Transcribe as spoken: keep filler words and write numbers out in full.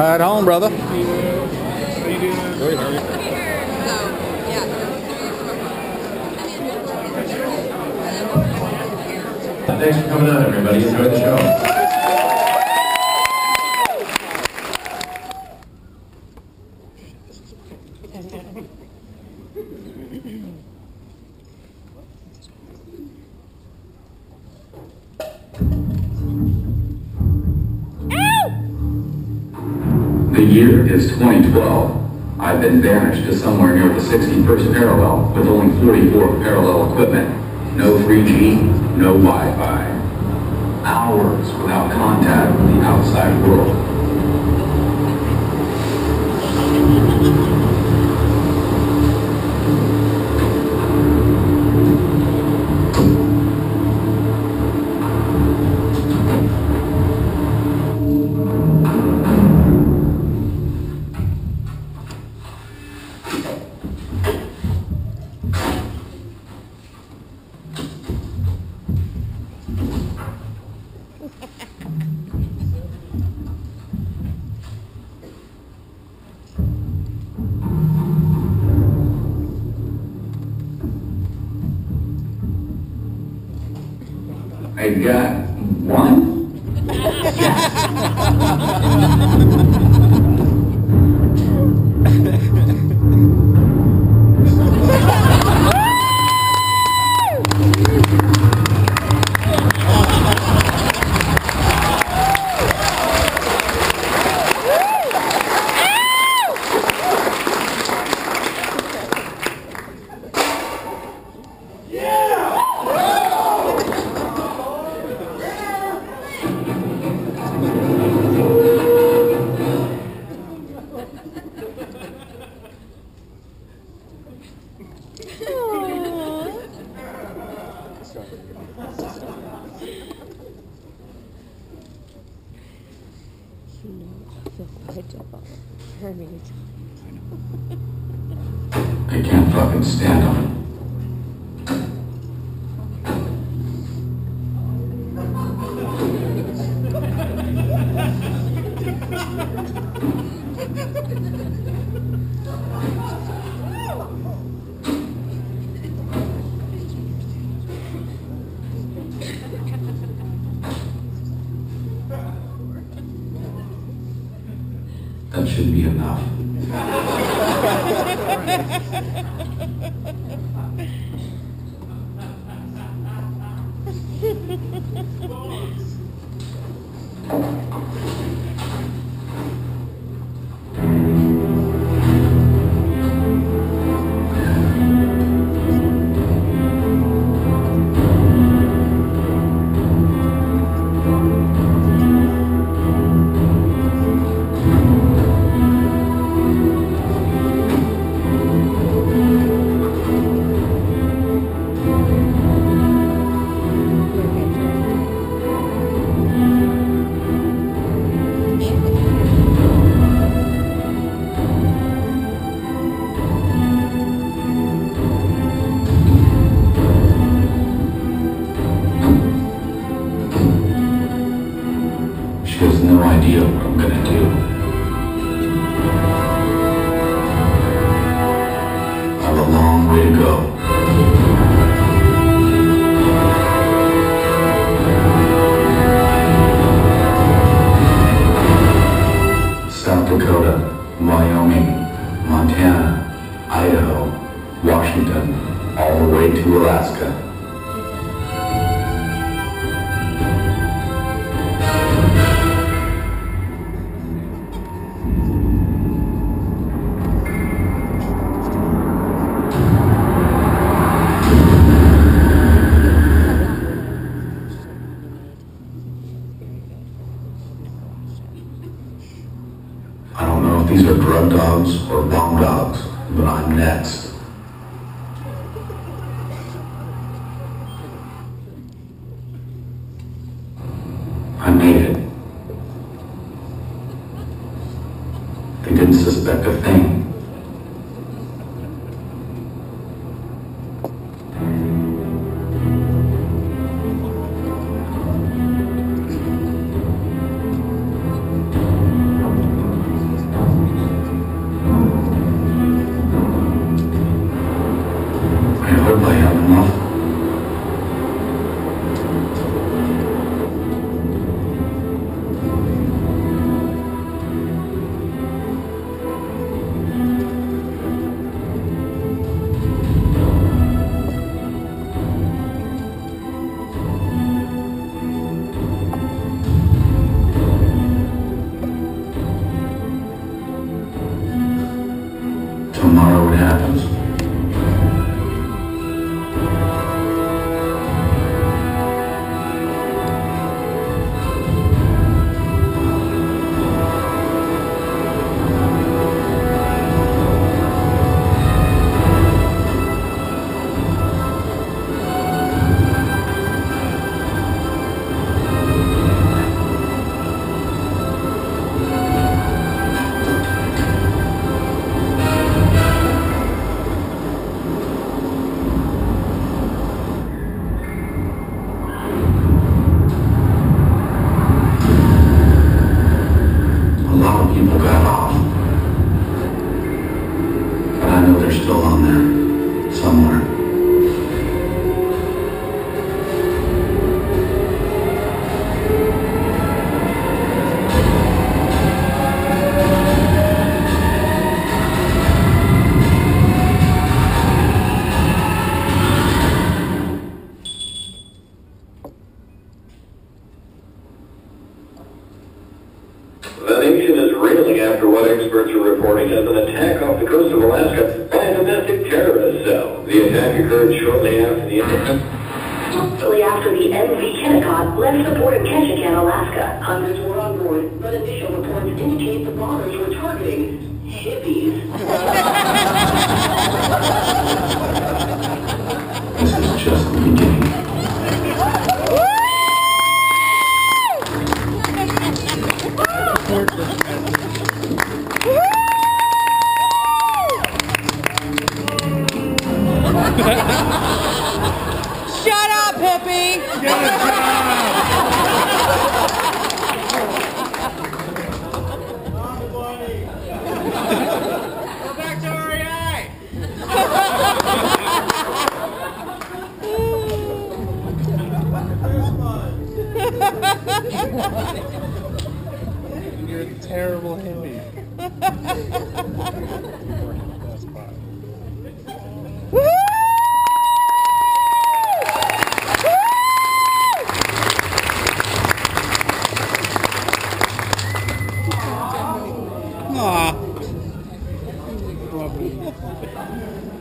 Right on, brother. How you doing? How you doing? Good. How are you? Thanks for coming out, everybody. Enjoy the show. The year is twenty twelve. I've been banished to somewhere near the sixty-first parallel with only forty-four parallel equipment. No three G, no Wi-Fi. Hours without contact with the outside world. I got one? You know, I feel bad about her marriage. I can't fucking stand on it. That should be enough. She has no idea what I'm gonna do. I have a long way to go. South Dakota, Wyoming, Montana, Idaho, Washington, all the way to Alaska. These are drug dogs or bomb dogs, but I'm next. I made it. They didn't suspect a thing. tomorrow it happens. Aww. Love you.